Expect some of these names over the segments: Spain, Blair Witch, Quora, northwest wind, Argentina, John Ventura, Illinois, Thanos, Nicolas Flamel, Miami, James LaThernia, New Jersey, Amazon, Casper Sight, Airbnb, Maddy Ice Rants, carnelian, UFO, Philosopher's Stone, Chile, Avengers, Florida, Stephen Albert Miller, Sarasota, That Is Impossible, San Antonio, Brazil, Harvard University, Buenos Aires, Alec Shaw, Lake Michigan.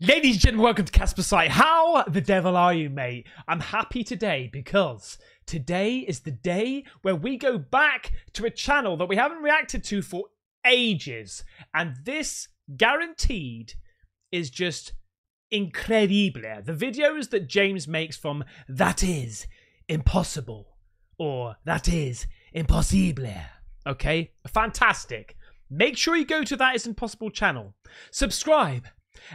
Ladies and gentlemen, welcome to Casper Sight. How the devil are you, mate? I'm happy today because today is the day where we go back to a channel that we haven't reacted to for ages. And this, guaranteed, is just incredible. The videos that James makes from That Is Impossible or That Is Impossible. Okay? Fantastic. Make sure you go to That Is Impossible channel. Subscribe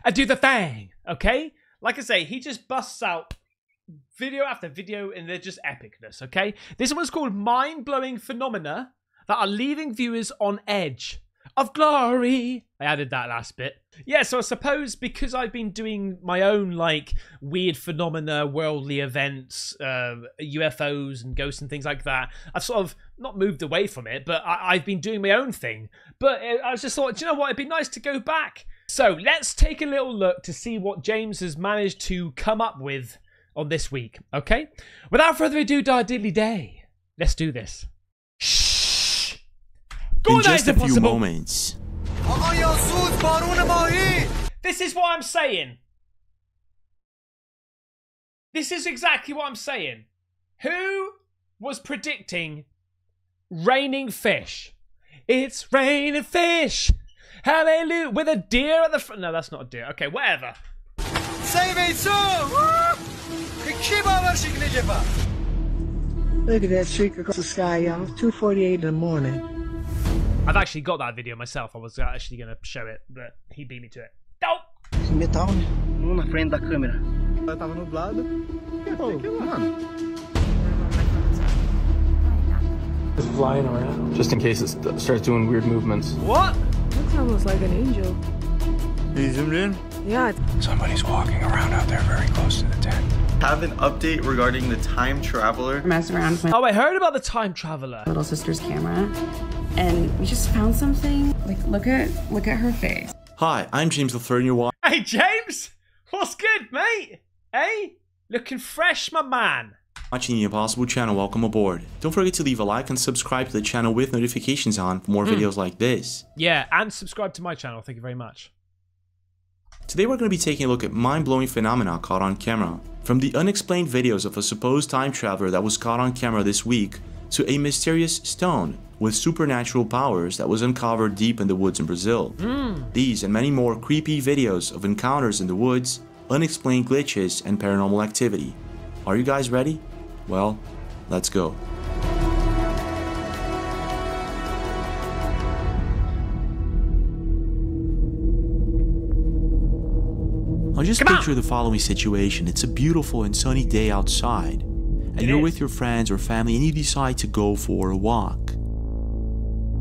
and do the thing, okay? Like I say, he just busts out video after video and they're just epicness, okay? This one's called Mind-Blowing Phenomena That Are Leaving Viewers on Edge of Glory. I added that last bit. Yeah, so I suppose because I've been doing my own, like, weird phenomena, worldly events, UFOs and ghosts and things like that, I've sort of not moved away from it, but I've been doing my own thing. But I just thought, do you know what? It'd be nice to go back. So let's take a little look to see what James has managed to come up with on this week, okay? Without further ado, our diddly day. Let's do this. Shh! Go on, That Is Impossible! This is what I'm saying. This is exactly what I'm saying. Who was predicting raining fish? It's raining fish! Hallelujah! With a deer at the front. No, that's not a deer. Okay, whatever. Save it soon! Look at that streak across the sky, y'all. 2:48 in the morning. I've actually got that video myself. I was actually going to show it, but he beat me to it. Nope! Metal, um na frente da câmera. Tava nublado. Just flying around. Just in case it starts doing weird movements. What? Looks almost like an angel. You zoomed in? Yeah. Somebody's walking around out there very close to the tent. Have an update regarding the time traveler. I messed around with my... Oh, I heard about the time traveler. Little sister's camera. And we just found something. Like, look at her face. Hi, I'm James LaThernia. Hey, James! What's good, mate? Hey? Looking fresh, my man. Watching the Impossible channel, welcome aboard. Don't forget to leave a like and subscribe to the channel with notifications on for more videos like this. Yeah, and subscribe to my channel. Thank you very much. Today we're going to be taking a look at mind-blowing phenomena caught on camera. From the unexplained videos of a supposed time traveler that was caught on camera this week, to a mysterious stone with supernatural powers that was uncovered deep in the woods in Brazil. These and many more creepy videos of encounters in the woods, unexplained glitches, and paranormal activity. Are you guys ready? Well, let's go. Now just picture the following situation. It's a beautiful and sunny day outside, and you're with your friends or family and you decide to go for a walk.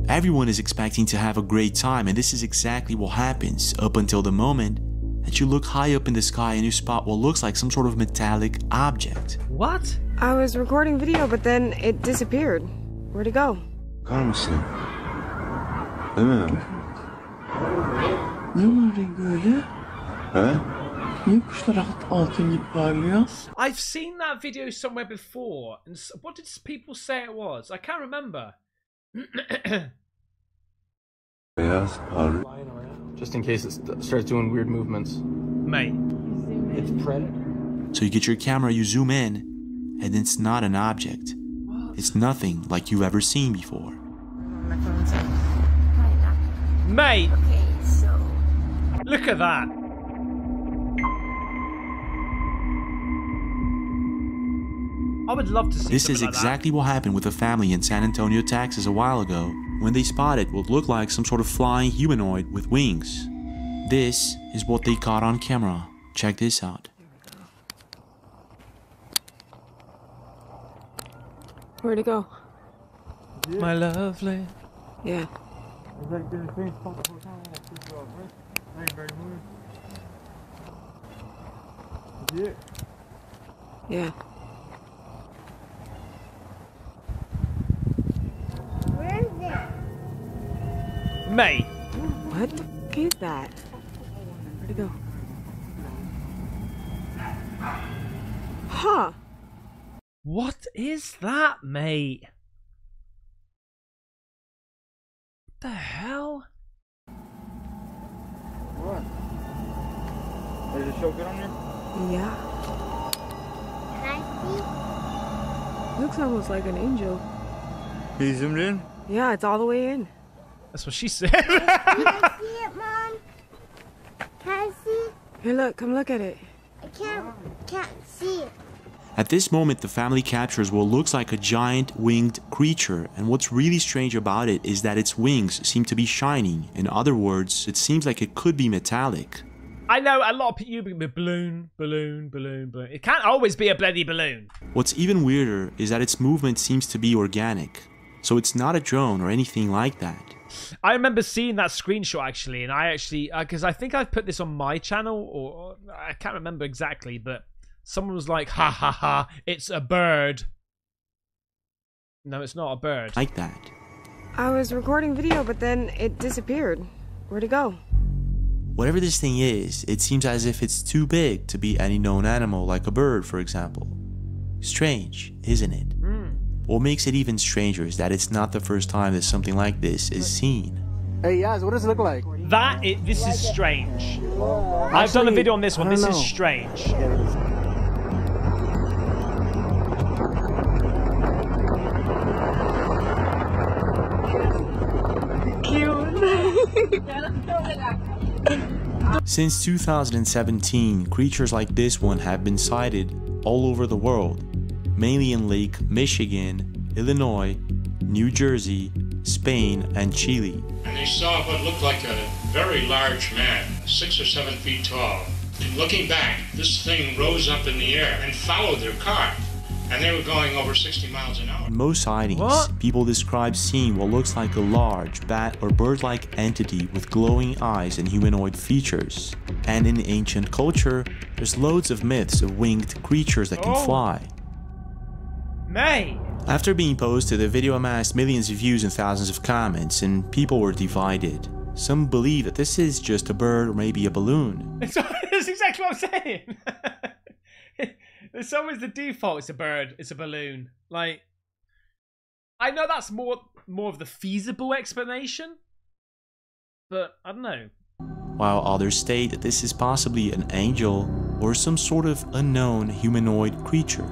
Everyone is expecting to have a great time, and this is exactly what happens up until the moment that you look high up in the sky and you spot what looks like some sort of metallic object. What? I was recording video, but then it disappeared. Where'd it go? I've seen that video somewhere before. And what did people say it was? I can't remember. Just in case it starts doing weird movements. Mate. It's Predator. So you get your camera, you zoom in, and it's not an object. What? It's nothing like you've ever seen before. Mate! Okay, so... Look at that! I would love to see this. This is exactly what happened with a family in San Antonio, Texas a while ago, when they spotted what looked like some sort of flying humanoid with wings. This is what they caught on camera. Check this out. Where'd it go? My lovely. Yeah. Yeah. Mate. What the f is that? Where'd it go? Huh. What is that, mate? What the hell? What? Does it feel good on you? Yeah. Can I see? Looks almost like an angel. You zoomed in? Yeah, it's all the way in. That's what she said. Can I see it, Mom? Can I see? Here, look. Come look at it. I can't see it. At this moment, the family captures what looks like a giant winged creature, and what's really strange about it is that its wings seem to be shining. In other words, it seems like it could be metallic. I know a lot of people be balloon. It can't always be a bloody balloon. What's even weirder is that its movement seems to be organic, so it's not a drone or anything like that. I remember seeing that screenshot actually, and I actually, because I think I've put this on my channel, or I can't remember exactly, but someone was like, ha ha ha, it's a bird. No, it's not a bird. Like that. I was recording video, but then it disappeared. Where'd it go? Whatever this thing is, it seems as if it's too big to be any known animal, like a bird, for example. Strange, isn't it? Mm. What makes it even stranger is that it's not the first time that something like this is seen. Hey, Yaz, what does it look like? This is strange. I've done a video on this one. This is strange. Since 2017, creatures like this one have been sighted all over the world, mainly in Lake Michigan, Illinois, New Jersey, Spain, and Chile. And they saw what looked like a very large man, 6 or 7 feet tall. And looking back, this thing rose up in the air and followed their car. And they were going over 60 miles an hour. In most sightings, people describe seeing what looks like a large bat or bird-like entity with glowing eyes and humanoid features. And in ancient culture, there's loads of myths of winged creatures that can fly. Mate. After being posted, the video amassed millions of views and thousands of comments, and people were divided. Some believe that this is just a bird or maybe a balloon. That's exactly what I'm saying. It's always the default. It's a bird. It's a balloon. Like, I know that's more of the feasible explanation, but I don't know. While others state that this is possibly an angel or some sort of unknown humanoid creature.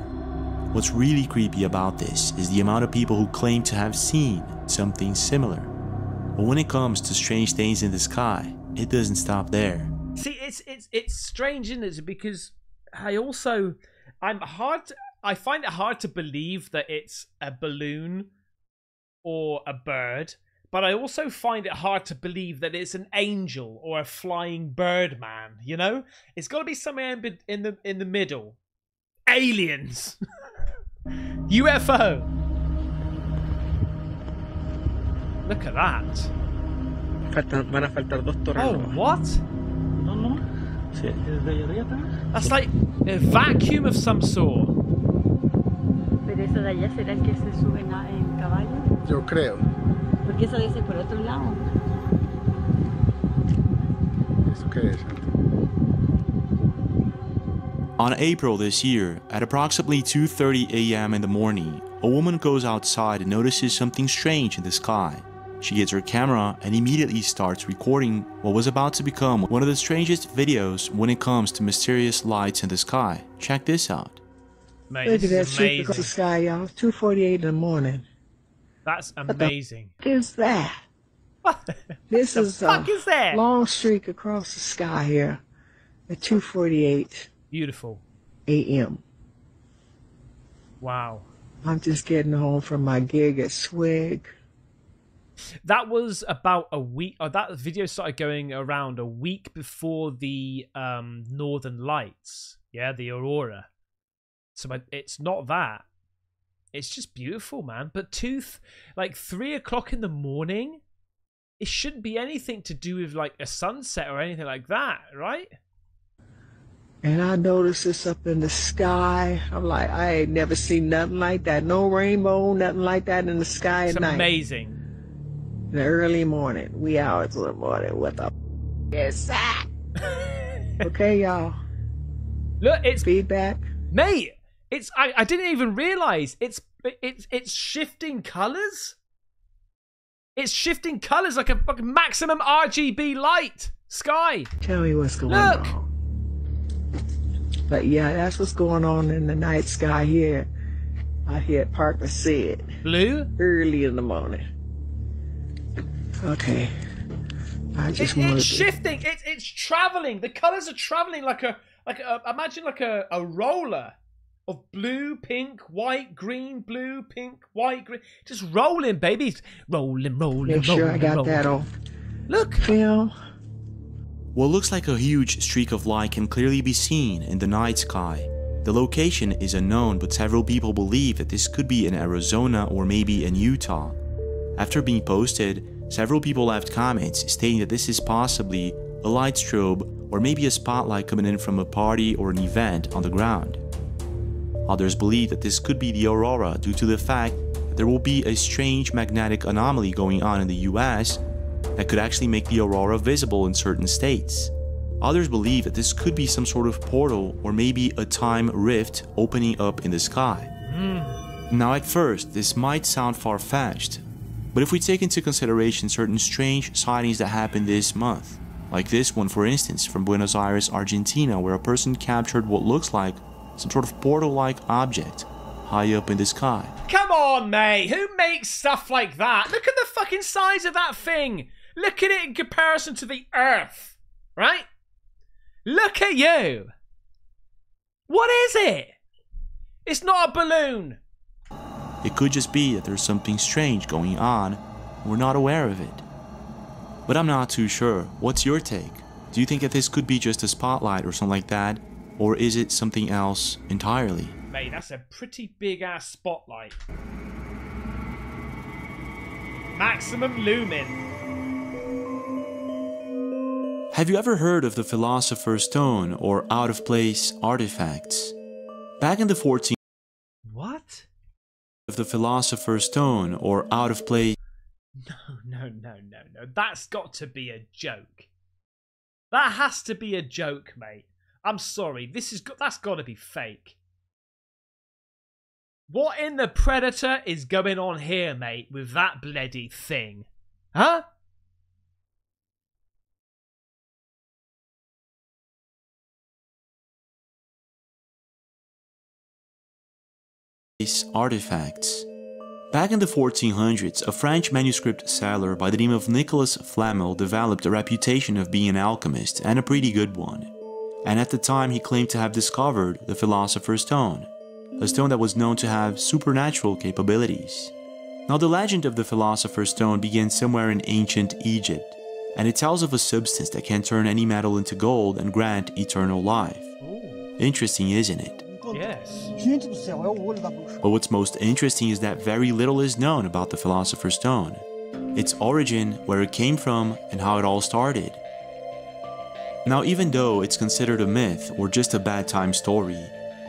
What's really creepy about this is the amount of people who claim to have seen something similar. But when it comes to strange things in the sky, it doesn't stop there. See, it's strange, isn't it? Because I find it hard to believe that it's a balloon or a bird, but I also find it hard to believe that it's an angel or a flying bird man, you know? It's got to be somewhere in the middle. Aliens. UFO. Look at that. Van a faltar dos torres. Oh, what? No, no. That's like a vacuum of some sort. Pero eso de allá será el que se suben en caballo. Yo creo. Porque eso dice por otro lado. Eso qué es. On April this year, at approximately 2:30 a.m. in the morning, a woman goes outside and notices something strange in the sky. She gets her camera and immediately starts recording what was about to become one of the strangest videos when it comes to mysterious lights in the sky. Check this out. Mate, look at that shit across the sky, y'all. It's 2:48 in the morning. That's amazing. What the is that? What? This the is fuck a is that? Long streak across the sky here at 2:48. Beautiful. A.M. Wow. I'm just getting home from my gig at Swig. That was about a week, or that video started going around a week before the Northern Lights, yeah, the Aurora. So it's not that. It's just beautiful, man. But like 3 o'clock in the morning, it shouldn't be anything to do with like a sunset or anything like that, right? And I noticed this up in the sky. I'm like, I ain't never seen nothing like that. No rainbow, nothing like that in the sky at night. It's amazing. In the early morning, wee hours of the morning. What the is that? Okay, y'all. Look, it's feedback, mate. It's I didn't even realize it's shifting colors. It's shifting colors like a fucking maximum RGB light sky. Tell me what's going on. But yeah, that's what's going on in the night sky here. I heard Parker said. Blue? Early in the morning. Okay. I just it's shifting. It's traveling. The colors are traveling like a imagine like a roller of blue, pink, white, green, blue, pink, white, green. Just rolling, baby. Rolling, rolling. Make sure I got that on. Look. Film. What looks like a huge streak of light can clearly be seen in the night sky. The location is unknown, but several people believe that this could be in Arizona or maybe in Utah. After being posted, several people left comments stating that this is possibly a light strobe or maybe a spotlight coming in from a party or an event on the ground. Others believe that this could be the aurora due to the fact that there will be a strange magnetic anomaly going on in the US that could actually make the aurora visible in certain states. Others believe that this could be some sort of portal or maybe a time rift opening up in the sky. Now at first, this might sound far-fetched, but if we take into consideration certain strange sightings that happened this month, like this one for instance from Buenos Aires, Argentina, where a person captured what looks like some sort of portal-like object high up in the sky. Come on, mate! Who makes stuff like that? Look at the fucking size of that thing! Look at it in comparison to the Earth, right? Look at you! What is it? It's not a balloon! It could just be that there's something strange going on and we're not aware of it. But I'm not too sure. What's your take? Do you think that this could be just a spotlight or something like that? Or is it something else entirely? Mate, that's a pretty big ass spotlight. Maximum lumen. Have you ever heard of the Philosopher's Stone or out-of-place artifacts? Back in the 14th... What? ...of the Philosopher's Stone or out-of-place... No. That's got to be a joke. That has to be a joke, mate. I'm sorry. That's got to be fake. What in the Predator is going on here, mate, with that bloody thing? Huh? Artifacts. Back in the 1400s, a French manuscript seller by the name of Nicolas Flamel developed a reputation of being an alchemist, and a pretty good one. And at the time he claimed to have discovered the Philosopher's Stone, a stone that was known to have supernatural capabilities. Now the legend of the Philosopher's Stone begins somewhere in ancient Egypt, and it tells of a substance that can turn any metal into gold and grant eternal life. Interesting, isn't it? Yes. But what's most interesting is that very little is known about the Philosopher's Stone, its origin, where it came from, and how it all started. Now, even though it's considered a myth or just a bad time story,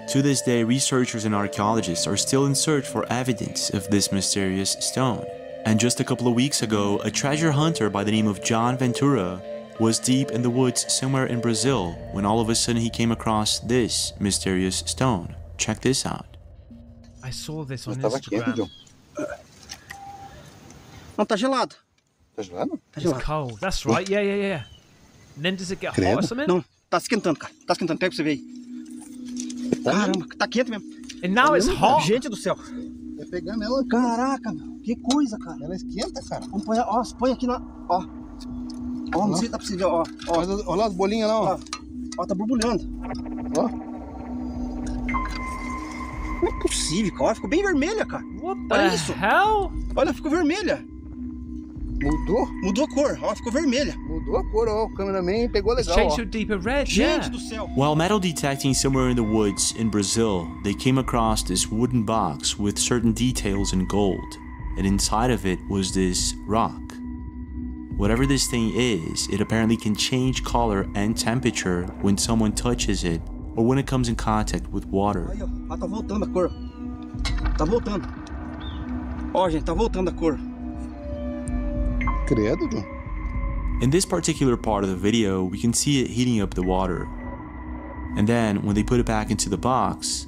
to this day researchers and archaeologists are still in search for evidence of this mysterious stone. And just a couple of weeks ago, a treasure hunter by the name of John Ventura was deep in the woods somewhere in Brazil when all of a sudden he came across this mysterious stone. Check this out. I saw this on Instagram. It's cold. That's right. Yeah. And then does it get hot or something? No, it's esquentando, cara. It's esquentando. Pega pra você ver aí. Caramba, tá quente mesmo. And now it's hot. Gente do céu. Tá pegando ela. Caraca, meu. Que coisa, cara. Ela esquenta, cara. Vamos pôr, ó, põe aqui na, ó. Ó, não sei se dá pra você ver, ó. Ó lá as bolinhas lá, ó. Ó, tá borbulhando. Ó. Não é possível, cara. Ficou bem vermelha, cara. Olha isso. Olha, ficou vermelha. Mudou? Mudou a cor. Ó, ficou vermelha. Mudou a cor, ó. O cameraman pegou legal, ó. Gente do céu. While metal detecting somewhere in the woods in Brazil, they came across this wooden box with certain details in gold. And inside of it was this rock. Whatever this thing is, it apparently can change color and temperature when someone touches it or when it comes in contact with water. Tá voltando a cor. Tá voltando. Ó, gente, tá voltando a cor. Credo, John. In this particular part of the video, we can see it heating up the water. And then, when they put it back into the box,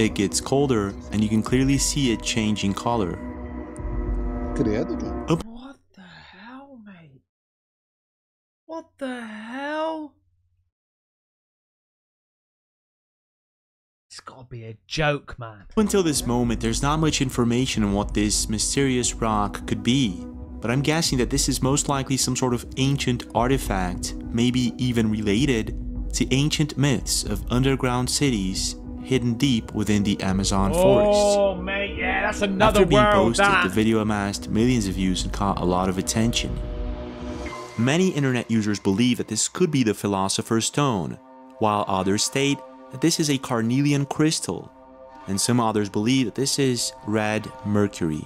it gets colder and you can clearly see it changing color. What the hell, mate? What What the hell? It's gotta be a joke, man. Until this moment, there's not much information on what this mysterious rock could be, but I'm guessing that this is most likely some sort of ancient artifact, maybe even related to ancient myths of underground cities hidden deep within the Amazon forest. Oh, mate, yeah, that's another world. After being posted, the video amassed millions of views and caught a lot of attention. Many internet users believe that this could be the Philosopher's Stone, while others state that this is a carnelian crystal, and some others believe that this is red mercury.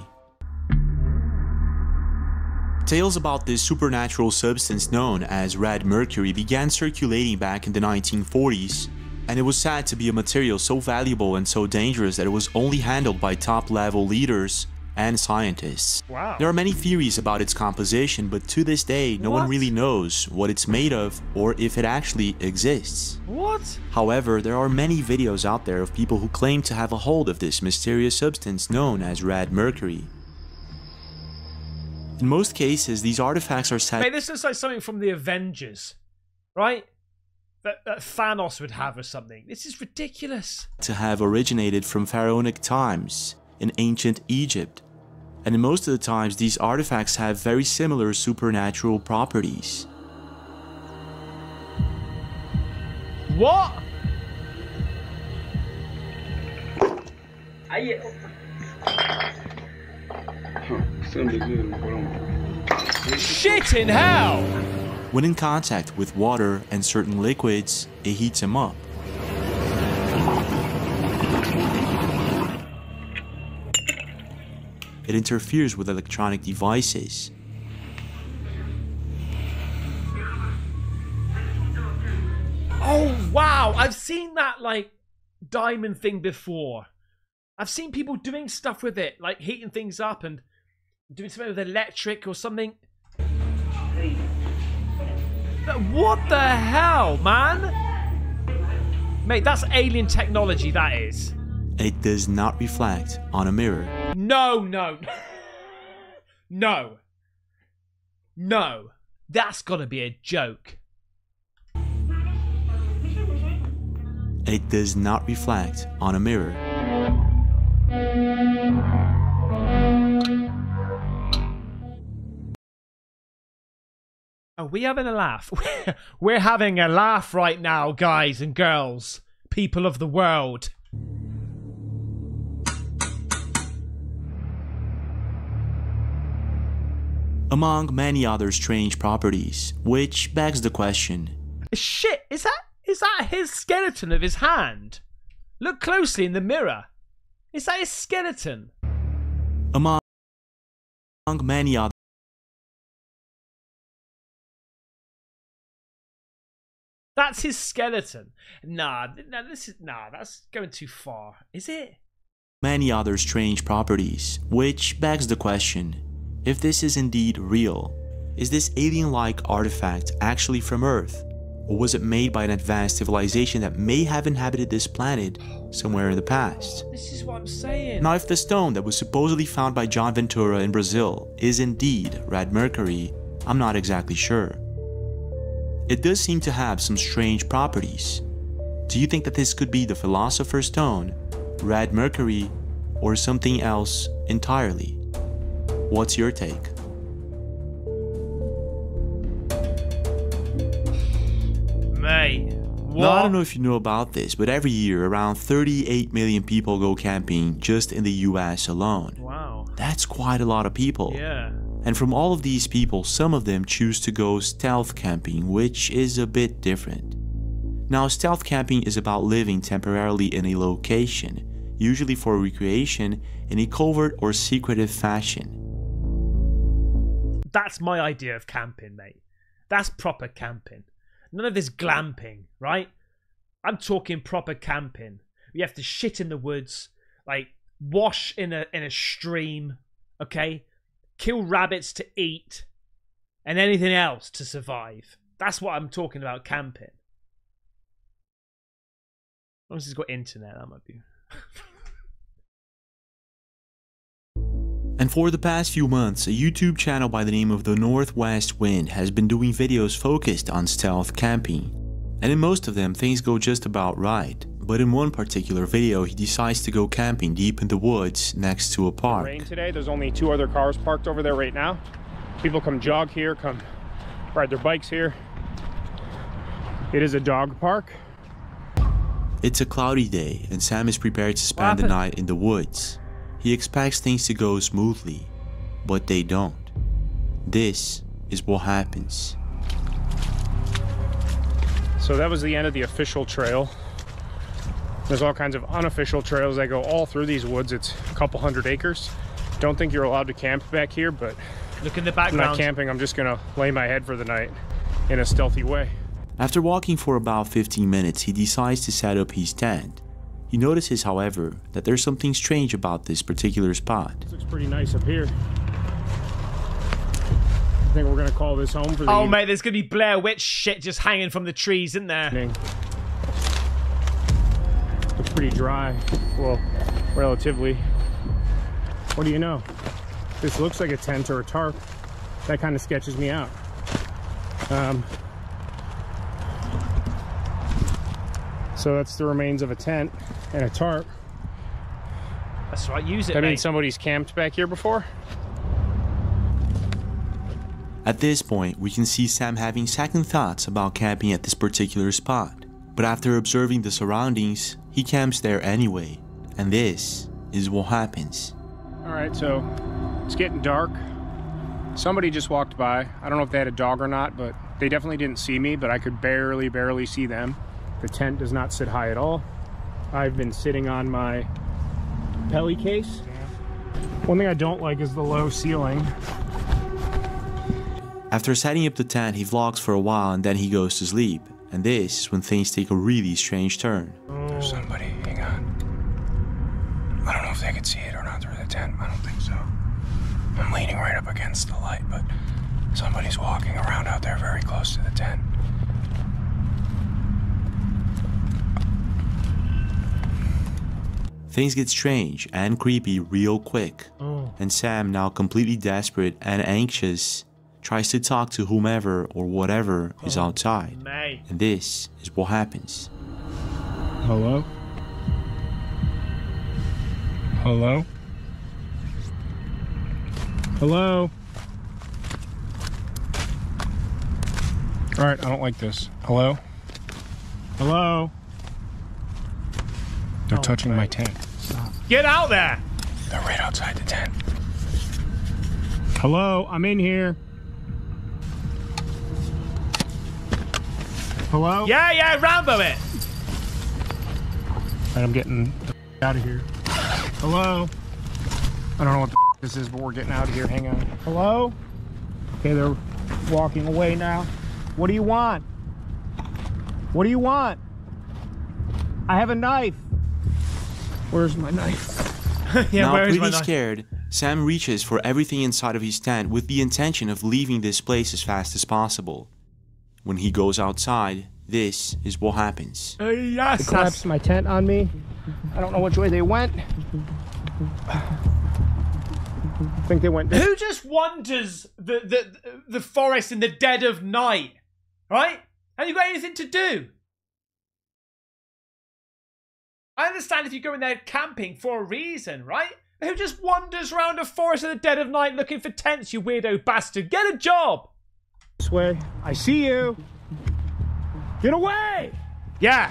Tales about this supernatural substance known as red mercury began circulating back in the 1940s, and it was said to be a material so valuable and so dangerous that it was only handled by top-level leaders and scientists. Wow. There are many theories about its composition, but to this day, no one really knows what it's made of or if it actually exists. However, there are many videos out there of people who claim to have a hold of this mysterious substance known as red mercury. In most cases, these artifacts are said... Mate, this looks like something from the Avengers, right? That Thanos would have or something. This is ridiculous. ...to have originated from pharaonic times in ancient Egypt, and in most of the times these artifacts have very similar supernatural properties. What? Shit in hell! When in contact with water and certain liquids, it heats them up. It interferes with electronic devices. Oh wow, I've seen that like diamond thing before. I've seen people doing stuff with it, like heating things up and doing something with electric or something. What the hell, man? Mate, that's alien technology, that is. It does not reflect on a mirror. No, that's gotta be a joke. It does not reflect on a mirror. Are we having a laugh? We're having a laugh right now, guys and girls, people of the world. Among many other strange properties, which begs the question. Shit, is that his skeleton of his hand? Look closely in the mirror. Is that his skeleton? Among many other That's his skeleton. Nah, that's going too far. Is it? Many other strange properties, which begs the question. If this is indeed real, is this alien-like artifact actually from Earth, or was it made by an advanced civilization that may have inhabited this planet somewhere in the past? This is what I'm saying. Now, if the stone that was supposedly found by John Ventura in Brazil is indeed red mercury, I'm not exactly sure. It does seem to have some strange properties. Do you think that this could be the Philosopher's Stone, red mercury, or something else entirely? What's your take? Mate, what? Now, I don't know if you know about this, but every year around 38 million people go camping just in the US alone. Wow. That's quite a lot of people. Yeah. And from all of these people, some of them choose to go stealth camping, which is a bit different. Now, stealth camping is about living temporarily in a location, usually for recreation, in a covert or secretive fashion. That's my idea of camping, mate. That's proper camping. None of this glamping, right? I'm talking proper camping. You have to shit in the woods, like wash in a stream, okay? Kill rabbits to eat and anything else to survive. That's what I'm talking about camping. As long as it's got internet, that might be... And for the past few months, a YouTube channel by the name of the Northwest Wind has been doing videos focused on stealth camping. And in most of them, things go just about right. But in one particular video, he decides to go camping deep in the woods next to a park. Rain today, there's only 2 other cars parked over there right now. People come jog here, come ride their bikes here. It is a dog park. It's a cloudy day, and Sam is prepared to spend the night in the woods. He expects things to go smoothly, but they don't. This is what happens. So that was the end of the official trail. There's all kinds of unofficial trails that go all through these woods. It's a couple hundred acres. Don't think you're allowed to camp back here, but look in the background. I'm not camping, I'm just gonna lay my head for the night in a stealthy way. After walking for about 15 minutes, he decides to set up his tent. He notices, however, that there's something strange about this particular spot. This looks pretty nice up here. I think we're gonna call this home for the evening. Mate, there's gonna be Blair Witch shit just hanging from the trees, isn't there? It's pretty dry. Well, relatively. What do you know? This looks like a tent or a tarp. That kind of sketches me out. So that's the remains of a tent and a tarp. That's right, use it, mate. That means somebody's camped back here before? At this point, we can see Sam having second thoughts about camping at this particular spot. But after observing the surroundings, he camps there anyway. And this is what happens. Alright, so it's getting dark. Somebody just walked by. I don't know if they had a dog or not, but they definitely didn't see me, but I could barely see them. The tent does not sit high at all. I've been sitting on my Pelly case. One thing I don't like is the low ceiling. After setting up the tent, he vlogs for a while and then he goes to sleep. And this is when things take a really strange turn. There's somebody, hang on. I don't know if they could see it or not through the tent. I don't think so. I'm leaning right up against the light, but somebody's walking around out there very close to the tent. Things get strange and creepy real quick, and Sam, now completely desperate and anxious, tries to talk to whomever or whatever is outside, and this is what happens. Hello? Hello? Hello? Alright, I don't like this. Hello? Hello? They're touching my tent. Stop. Get out there! They're right outside the tent. Hello, I'm in here. Hello? Yeah, yeah, Rambo it! Alright, I'm getting the f out of here. Hello? I don't know what the f this is, but we're getting out of here. Hang on. Hello? Okay, they're walking away now. What do you want? What do you want? I have a knife. Where's my knife? Now pretty scared, Sam reaches for everything inside of his tent with the intention of leaving this place as fast as possible. When he goes outside, this is what happens. They collapsed my tent on me. I don't know which way they went. I think they went down. Who just wanders the forest in the dead of night? Right? Have you got anything to do? I understand if you go in there camping for a reason, right? Who just wanders around a forest in the dead of night looking for tents, you weirdo bastard? Get a job! This way. I see you. Get away! Yeah!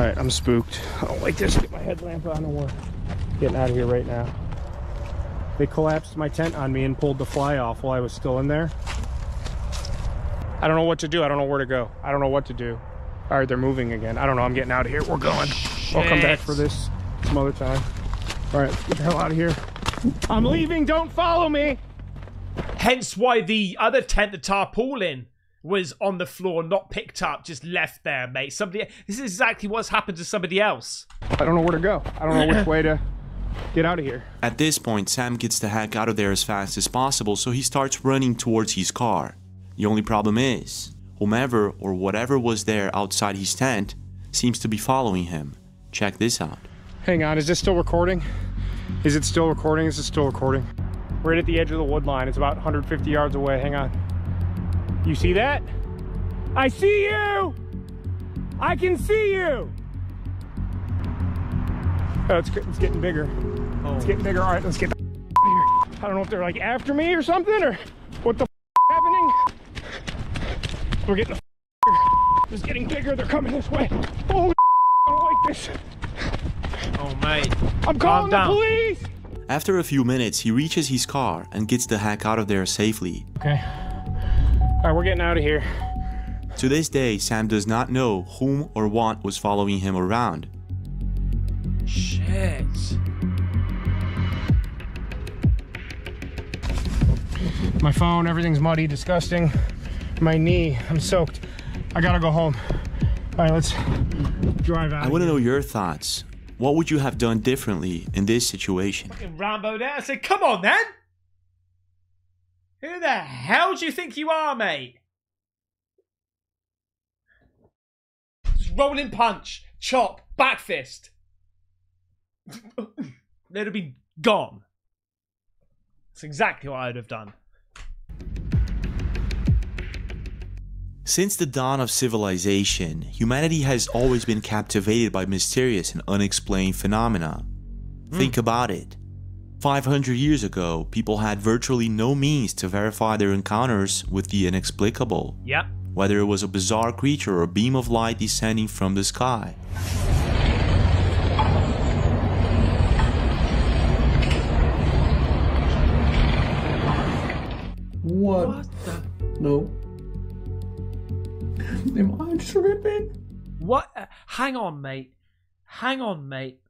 Alright, I'm spooked. I don't like this. Get my headlamp on the wall. Getting out of here right now. They collapsed my tent on me and pulled the fly off while I was still in there. I don't know what to do. I don't know where to go. I don't know what to do. Alright, they're moving again. I don't know, I'm getting out of here. We're going. Shit. I'll come back for this some other time. Alright, get the hell out of here. I'm leaving, don't follow me! Hence why the other tent, the tarpaulin, was on the floor, not picked up, just left there, mate. This is exactly what's happened to somebody else. I don't know where to go. I don't know which way to get out of here. At this point, Sam gets the heck out of there as fast as possible, so he starts running towards his car. The only problem is, whomever or whatever was there outside his tent seems to be following him. Check this out. Hang on, is this still recording? Is it still recording? Is it still recording? Right at the edge of the wood line. It's about 150 yards away. Hang on. You see that? I see you! I can see you! Oh, it's getting bigger. Oh. It's getting bigger. All right, let's get the out of here. I don't know if they're like after me or something, or what the happening. We're getting the here. It's getting bigger. They're coming this way. Oh, I don't like this. Oh, mate. I'm calling the police. After a few minutes, he reaches his car and gets the heck out of there safely. Okay. All right, we're getting out of here. To this day, Sam does not know whom or what was following him around. Shit. My phone, everything's muddy, disgusting. My knee, I'm soaked. I gotta go home. All right, let's drive out. I want to know your thoughts. What would you have done differently in this situation? Fucking Rambo there. I said, come on, then. Who the hell do you think you are, mate? Just rolling punch, chop, back fist. They'd have been gone. That's exactly what I'd have done. Since the dawn of civilization, humanity has always been captivated by mysterious and unexplained phenomena. Think about it. 500 years ago, people had virtually no means to verify their encounters with the inexplicable. Yep. Whether it was a bizarre creature or a beam of light descending from the sky. What the? No. Am I tripping? What? Hang on, mate. Hang on, mate.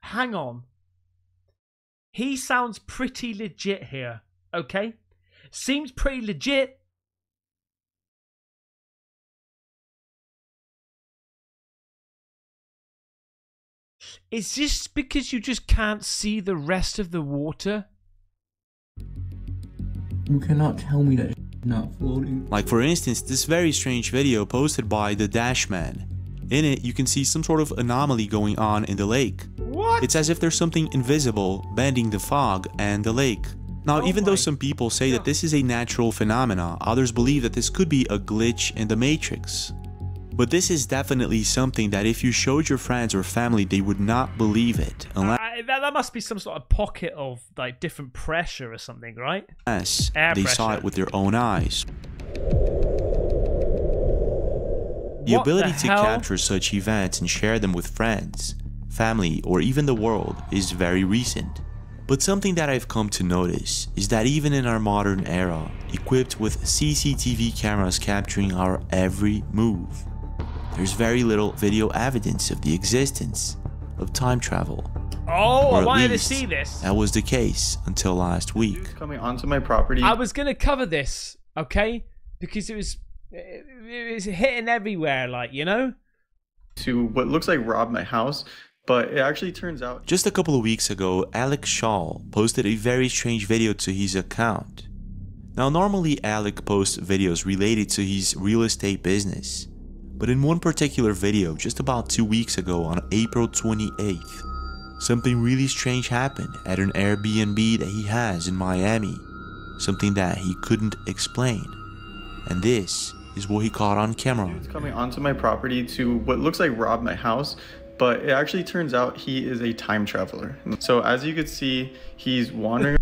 Hang on. He sounds pretty legit here, okay? Seems pretty legit. Is this because you just can't see the rest of the water? You cannot tell me that it's not floating. Like for instance, this very strange video posted by the Dash Man. In it, you can see some sort of anomaly going on in the lake. What? It's as if there's something invisible bending the fog and the lake. Now, even though some people say that this is a natural phenomena, others believe that this could be a glitch in the Matrix. But this is definitely something that if you showed your friends or family, they would not believe it. Unless that must be some sort of pocket of like different pressure or something, right? Yes, air they pressure. Saw it with their own eyes. The ability to capture such events and share them with friends, family, or even the world is very recent. But something that I've come to notice is that even in our modern era, equipped with CCTV cameras capturing our every move, there's very little video evidence of the existence of time travel. Oh, I wanted to see this. That was the case until last week. Coming onto my property. I was going to cover this, okay? Because it was hitting everywhere, like, you know? To what looks like rob my house, but it actually turns out... Just a couple of weeks ago, Alec Shaw posted a very strange video to his account. Now, normally Alec posts videos related to his real estate business. But in one particular video, just about 2 weeks ago on April 28th, something really strange happened at an Airbnb that he has in Miami, something that he couldn't explain. And this is what he caught on camera. Dude's coming onto my property to what looks like rob my house, but it actually turns out he is a time traveler. So as you can see, he's wandering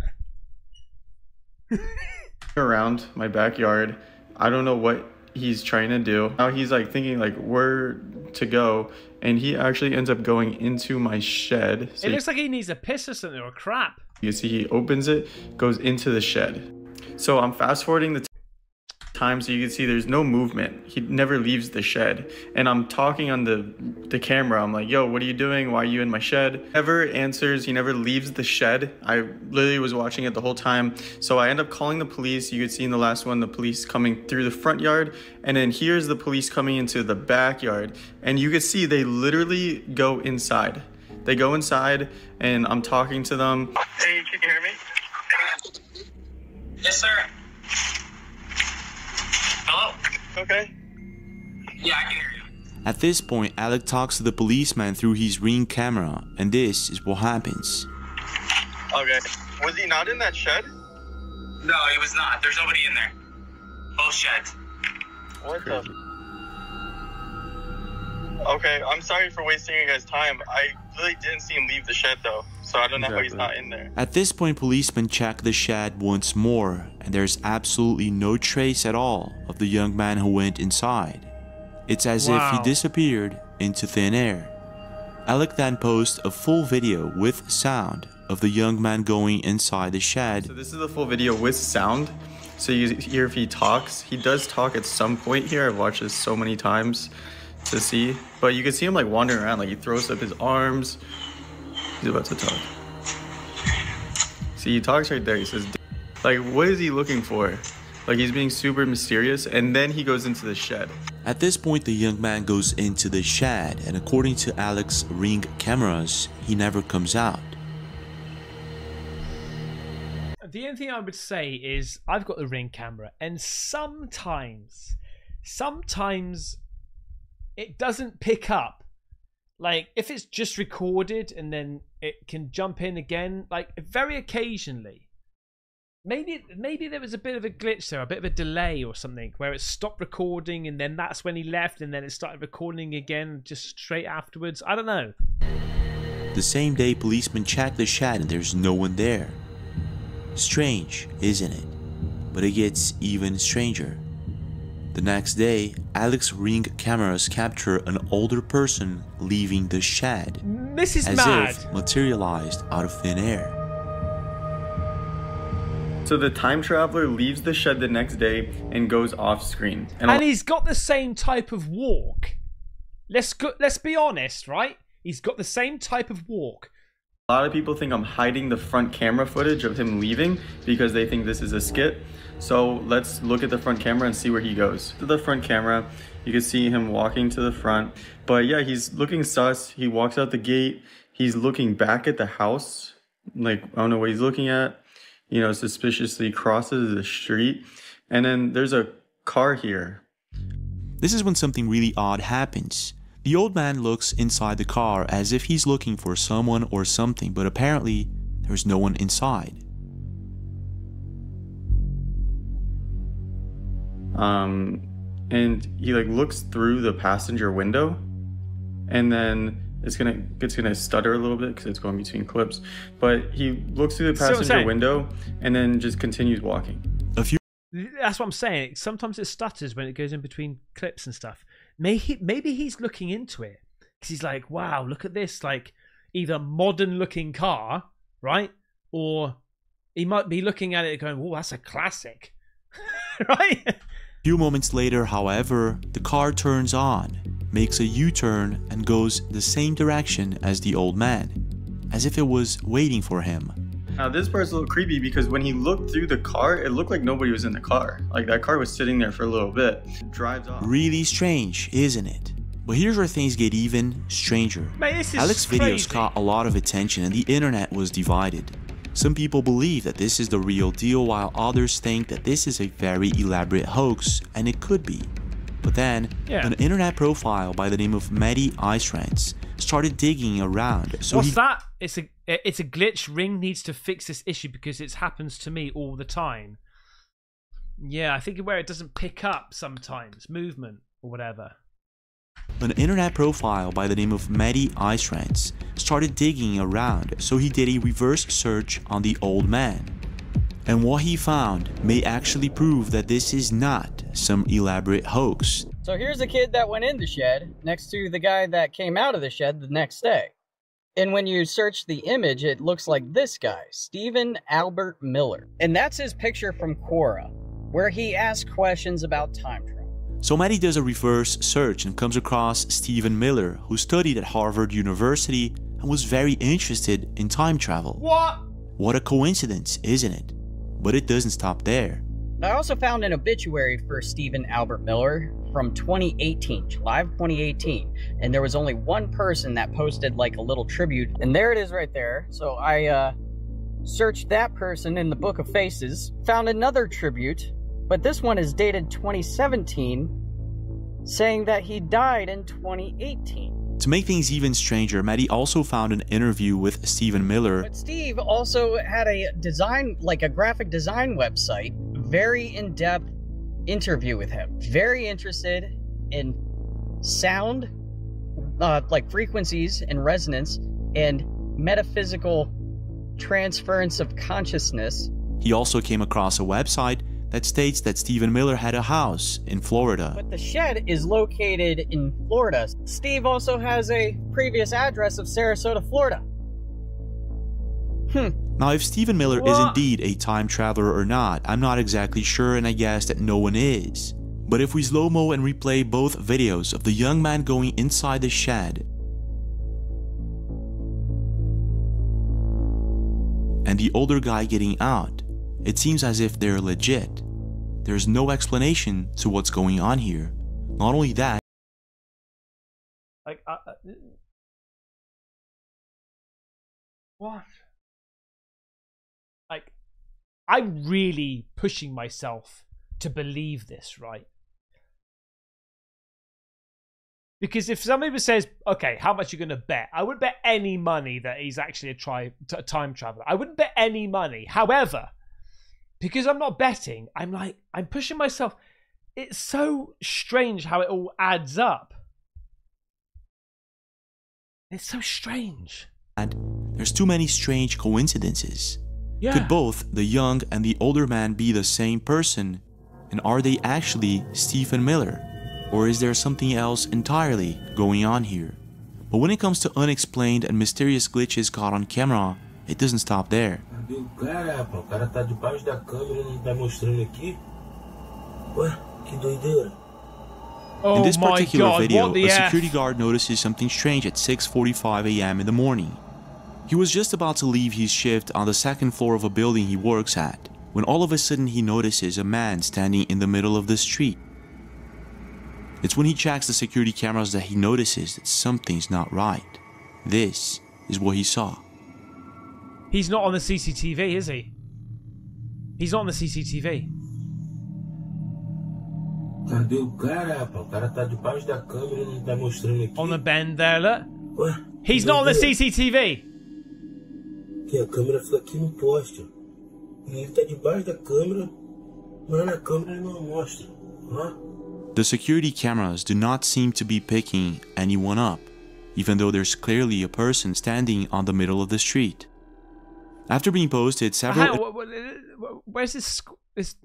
around my backyard. I don't know what he's trying to do. Now he's like thinking like where to go, and he actually ends up going into my shed. So it looks like he needs a piss or something or crap. You see he opens it, goes into the shed. So I'm fast forwarding the time so you can see there's no movement. He never leaves the shed. And I'm talking on the camera. I'm like, yo, what are you doing? Why are you in my shed? Never answers. He never leaves the shed. I literally was watching it the whole time. So I end up calling the police. You could see in the last one, the police coming through the front yard. And then here's the police coming into the backyard. And you could see they literally go inside. They go inside and I'm talking to them. Hey, can you hear me? Yes, sir. Hello? Okay. Yeah, I can hear you. At this point, Alec talks to the policeman through his Ring camera, and this is what happens. Okay. Was he not in that shed? No, he was not. There's nobody in there. Both sheds. What the? Okay, I'm sorry for wasting you guys' time. I really didn't see him leave the shed, though, so I don't know how he's not in there. At this point, policemen check the shed once more, and there's absolutely no trace at all of the young man who went inside. It's as if he disappeared into thin air. Alec then posts a full video with sound of the young man going inside the shed. So this is the full video with sound. So you hear if he talks. He does talk at some point here. I've watched this so many times to see. But you can see him like wandering around. Like he throws up his arms. He's about to talk. See, he talks right there. He says, like, what is he looking for? Like he's being super mysterious, and then he goes into the shed. At this point, the young man goes into the shed, and according to Alec's ring cameras, he never comes out. The only thing I would say is I've got the ring camera, and sometimes it doesn't pick up. Like if it's just recorded and then it can jump in again, like very occasionally. Maybe there was a bit of a glitch there, a bit of a delay or something, where it stopped recording and then that's when he left and then it started recording again just straight afterwards. I don't know. The same day, policemen check the shed and there's no one there. Strange, isn't it? But it gets even stranger. The next day, Alec's ring cameras capture an older person leaving the shed. This is mad. As if materialized out of thin air. So the time traveler leaves the shed the next day and goes off screen. And he's got the same type of walk. Let's be honest, right? He's got the same type of walk. A lot of people think I'm hiding the front camera footage of him leaving because they think this is a skit. So let's look at the front camera and see where he goes. To the front camera, you can see him walking to the front. But yeah, he's looking sus. He walks out the gate. He's looking back at the house. Like, I don't know what he's looking at. You know, suspiciously crosses the street, and then there's a car here. This is when something really odd happens. The old man looks inside the car as if he's looking for someone or something, but apparently there's no one inside. And he like looks through the passenger window, and then it's gonna stutter a little bit because it's going between clips, but he looks through the passenger window and then just continues walking. That's what I'm saying. Sometimes it stutters when it goes in between clips and stuff. Maybe he's looking into it because he's like, wow, look at this, like either modern looking car, right? Or he might be looking at it going, oh, that's a classic, right? A few moments later, however, the car turns on, makes a U-turn and goes the same direction as the old man, as if it was waiting for him. Now this part's a little creepy because when he looked through the car, it looked like nobody was in the car. Like that car was sitting there for a little bit. It drives off. Really strange, isn't it? But here's where things get even stranger. Man, this is Alec's videos caught a lot of attention and the internet was divided. Some people believe that this is the real deal while others think that this is a very elaborate hoax, and it could be. But then, an internet profile by the name of Maddy Ice Rants started digging around. So What's that? It's a glitch. Ring needs to fix this issue because it happens to me all the time. Yeah, I think where it doesn't pick up sometimes, movement or whatever. An internet profile by the name of Maddy Ice Rants started digging around, so he did a reverse search on the old man. And what he found may actually prove that this is not some elaborate hoax. So here's a kid that went in the shed next to the guy that came out of the shed the next day. And when you search the image, it looks like this guy, Stephen Albert Miller. And that's his picture from Quora, where he asks questions about time travel. So Maddy does a reverse search and comes across Stephen Miller, who studied at Harvard University and was very interested in time travel. What? What a coincidence, isn't it? But it doesn't stop there. I also found an obituary for Stephen Albert Miller from 2018, July of 2018. And there was only one person that posted like a little tribute. And there it is right there. So I searched that person in the Book of Faces, found another tribute, but this one is dated 2017, saying that he died in 2018. To make things even stranger, Maddy also found an interview with Stephen Miller. But Steve also had a design, like a graphic design website, very in-depth interview with him. Very interested in sound, like frequencies and resonance and metaphysical transference of consciousness. He also came across a website that states that Stephen Miller had a house in Florida. But the shed is located in Florida. Steve also has a previous address of Sarasota, Florida. Now, if Stephen Miller is indeed a time traveler or not, I'm not exactly sure, and I guess that no one is. But if we slow-mo and replay both videos of the young man going inside the shed and the older guy getting out, it seems as if they're legit. There's no explanation to what's going on here. Not only that, like, what? Like, I'm really pushing myself to believe this, right? Because if somebody says, okay, how much are you going to bet? I wouldn't bet any money that he's actually a time traveler. I wouldn't bet any money. However, because I'm not betting, I'm like, I'm pushing myself. It's so strange how it all adds up. It's so strange. And there's too many strange coincidences. Yeah. Could both the young and the older man be the same person? And are they actually Stephen Miller? Or is there something else entirely going on here? But when it comes to unexplained and mysterious glitches caught on camera, it doesn't stop there. In this particular video, a security guard notices something strange at 6:45 a.m. in the morning. He was just about to leave his shift on the second floor of a building he works at, when all of a sudden he notices a man standing in the middle of the street. It's when he checks the security cameras that he notices that something's not right. This is what he saw. He's not on the CCTV, is he? He's not on the CCTV. On the bend there, look. What? He's not on the CCTV. A câmera fica aqui no poste. Ele tá debaixo da câmera, mas na câmera não mostra, huh? The security cameras do not seem to be picking anyone up, even though there's clearly a person standing on the middle of the street. After being posted several... Where's this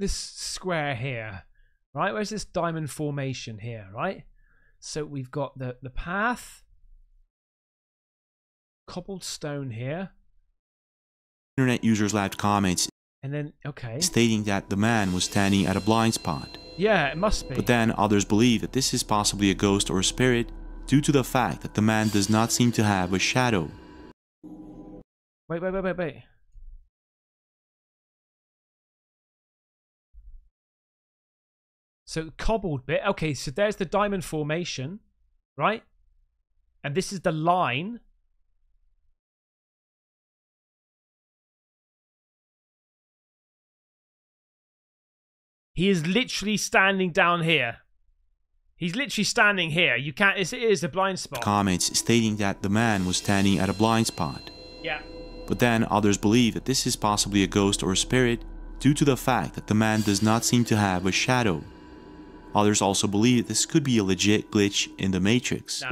square here, right? Where's this diamond formation here, right? So we've got the path, cobbled stone here. Internet users left comments and then, okay, stating that the man was standing at a blind spot. Yeah, it must be. But then others believe that this is possibly a ghost or a spirit due to the fact that the man does not seem to have a shadow. Wait. So the cobbled bit. Okay, so there's the diamond formation, right? And this is the line. He is literally standing down here. He's literally standing here. You can't, it is a blind spot. Comments stating that the man was standing at a blind spot. Yeah. But then others believe that this is possibly a ghost or a spirit due to the fact that the man does not seem to have a shadow. Others also believe that this could be a legit glitch in the Matrix. Nah.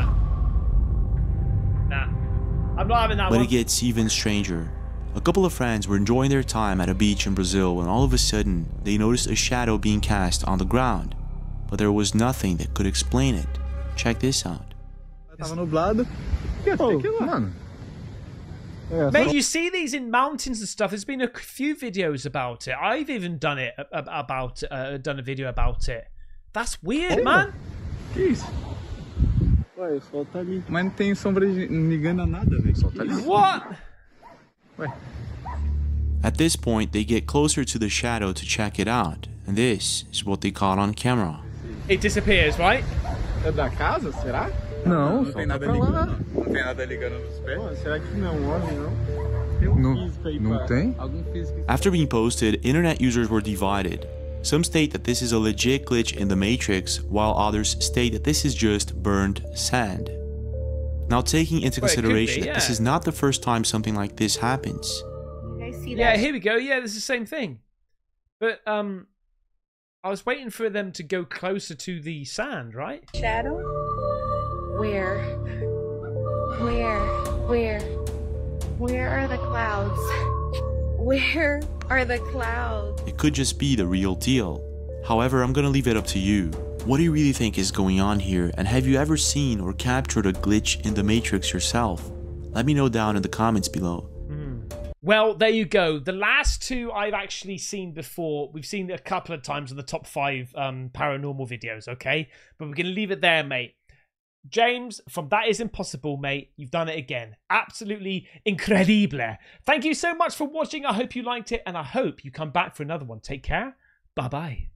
I'm not having that one. But it gets even stranger. A couple of friends were enjoying their time at a beach in Brazil when all of a sudden they noticed a shadow being cast on the ground, but there was nothing that could explain it. Check this out. Mate, you see these in mountains and stuff. There's been a few videos about it. I've even done it about done a video about it. That's weird, man. What? At this point, they get closer to the shadow to check it out, and this is what they caught on camera. It disappears, right? After being posted, internet users were divided. Some state that this is a legit glitch in the Matrix, while others state that this is just burned sand. Now, taking into consideration that this is not the first time something like this happens. You guys see that? Yeah, here we go. Yeah, this is the same thing. But I was waiting for them to go closer to the sand, right? Shadow? Where are the clouds? Where are the clouds? It could just be the real deal. However, I'm gonna leave it up to you. What do you really think is going on here, and have you ever seen or captured a glitch in the Matrix yourself? Let me know down in the comments below. Well, there you go. The last two I've actually seen before. We've seen a couple of times in the top 5 paranormal videos, okay? But we're going to leave it there, mate. James, from That Is Impossible, mate, you've done it again. Absolutely incredible. Thank you so much for watching. I hope you liked it, and I hope you come back for another one. Take care. Bye-bye.